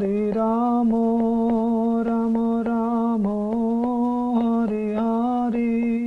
Hare Rama, Rama Rama, Hare Hare.